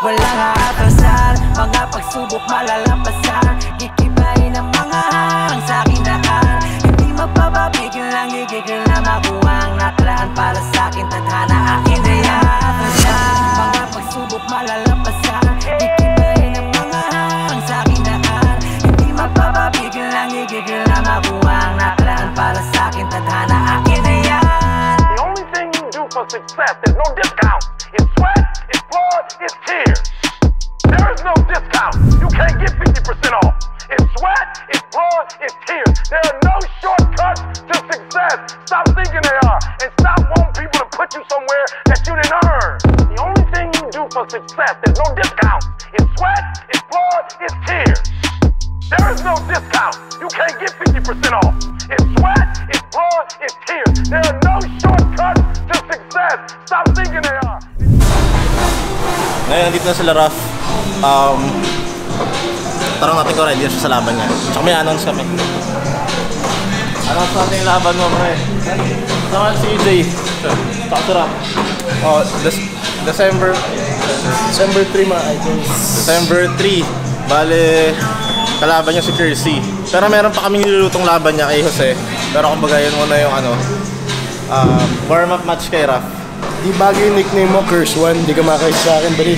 Walang haapasan, mga pagsubok malalampasan. Gikibain ang mga harang sa'king nakaan. Hindi mapapabigil lang, igigil na makuha ang naklaan. Para sa'kin tadhana, akin ay haapasan. Mga pagsubok malalampasan. Gikibain ang mga harang sa'king nakaan. Hindi mapapabigil lang, igigil na makuha ang naklaan. Para sa'kin tadhana, akin ay haapasan. The only thing you do for success is no discount. It's sweat, it's blood, it's tears. There is no discount. You can't get 50% off. It's sweat, it's blood, it's tears. There are no shortcuts to success. Stop thinking they are. And stop wanting people to put you somewhere that you didn't earn. The only thing you do for success is no discount. It's sweat, it's blood, it's tears. There is no discount. You can't get 50% off. It's sweat, it's blood, it's tears. There are no shortcuts to success. Stop thinking they are. Ngayon, nandito na sila Raph. Tarong natin ko ready siya sa laban niya. Tsaka may announce kami. Announce natin yung laban mo, pre. Naman si EJ. Tsaka si Raph. Oh, December 3 I think. December 3. Bale, kalaban niya si Kirsty. Pero meron pa kaming nilulutong laban niya kay Jose. Pero kumbaga yun muna yung ano, warm-up match kay Raph. Di bagay yung nickname mo, Curse One. Di ka makakaya sa akin, bali.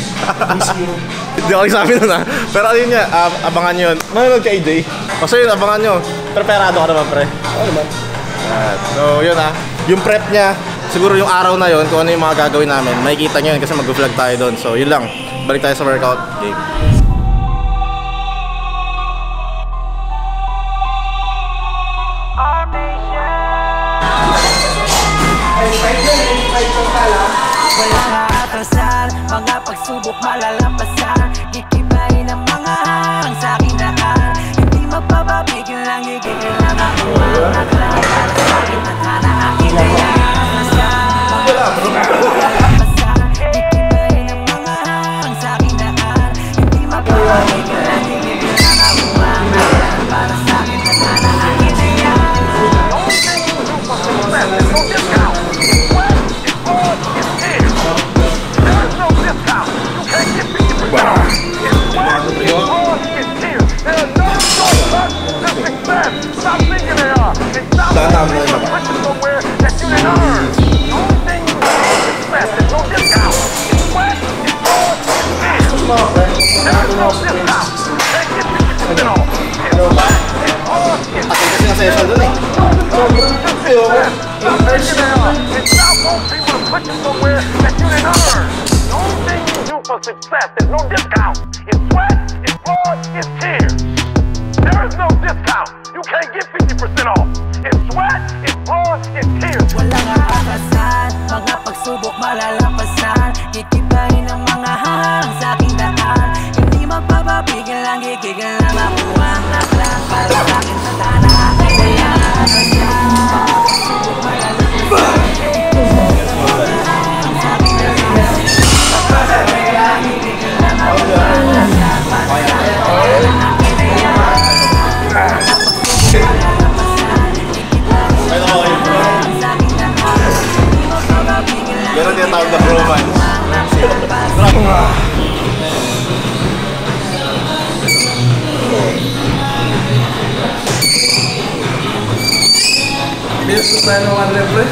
Di ako nagsabi nun ah. Pero alin niya, abangan nyo yun. Manonood kay EJ. Basta yun, abangan nyo. Preparado ka naman, pre. Oo naman. So yun ah. Yung prep niya, siguro yung araw na yun, kung ano yung mga gagawin namin, makikita nyo yun kasi mag-vlog tayo doon. So yun lang. Balik tayo sa workout game. Walang haatrasan, mga pagsubok malalampasan. Gikibain ang mga harang sa'king nakaan. Hindi mapapabigil lang, igigil lang ako. Ang naglalaan sa'kin, tadhana, akin ay haatrasan. Mga pagsubok malalampasan. Gikibain ang mga harang sa'king nakaan. Hindi mapapabigil lang, igigil lang ako. Ang naglalaan para sa'kin, tadhana, akin ay haatrasan. The only thing you do for success is no discount. It's sweat, it's blood, it's tears. Success. There's no discount. It's sweat, it's blood, it's tears. There is no discount. You can't get 50% off. It's sweat, it's blood, it's tears. Walang haapasan, mga pagsubok malalampasan. Gikibain ang mga harang sa'king daan. Hindi mapapabigil lang, gigigil na makuha ang naklan. Para sa'kin tadhana, akin ay haapasan. Mga pagsubok malalampasan. Tayo ng one level.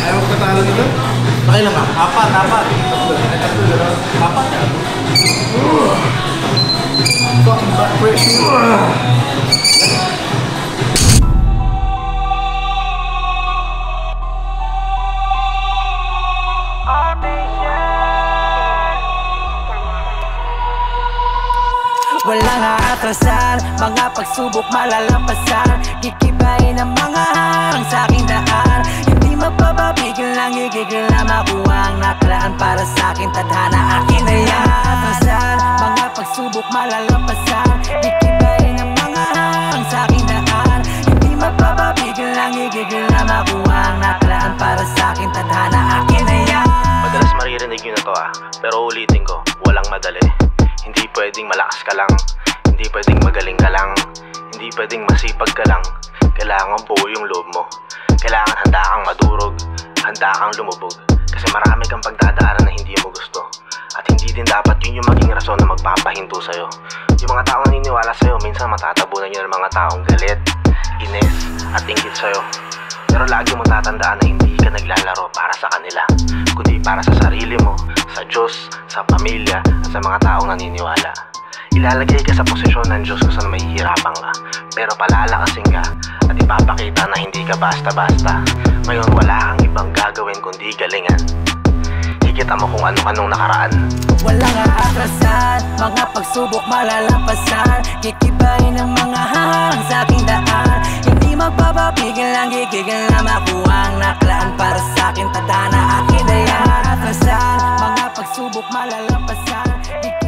Ayaw ko katalo nito. Pakailan ka? Apat. Apat ka. Fuck, back pressure. Walang haatrasan, mga pagsubok malalampasan. Gikibain ang mga harang sa'king daan. Hindi mapapabigil lang, igigil na makuha ang naklaan. Para sa'kin tadhana, akin ay haatrasan. Mga pagsubok malalampasan. Gikibain ang mga harang sa'king daan. Hindi mapapabigil lang, igigil na makuha ang naklaan. Para sa'kin tadhana, akin ay haatrasan. Madalas maririnig yun na to ah, pero ulitin ko, walang madali. Hindi pwedeng malakas ka lang, hindi pwedeng magaling ka lang, hindi pwedeng masipag ka lang. Kailangan buo yung loob mo. Kailangan handa kang madurog, handa kang lumubog. Kasi marami kang pagdadaanan na hindi mo gusto. At hindi din dapat yun yung maging rason na magpapahinto sa'yo. Yung mga taong naniniwala sa'yo, minsan matatabunan yun ng mga taong galit, ines, at inggit sa'yo. Pero lagi mo tatandaan na hindi ka naglalaro para sa kanila, kundi para sa sarili mo, sa Diyos, sa pamilya, at sa mga taong naniniwala. Ilalagay ka sa posisyon ng Diyos kung saan mahihirapan ka, pero palalakasin ka at ipapakita na hindi ka basta-basta. Ngayon wala kang ibang gagawin kundi galingan. Kita mo kung anong nakaraan. Walang aatrasan, mga pagsubok malalampasan. Kikibayin ang mga haharang sa aking daan. Hindi magpapapigil ang gigigil na makuha ang naklaan para sa akin tadhana aking dayan. Aatrasan, mga pagsubok malalampasan.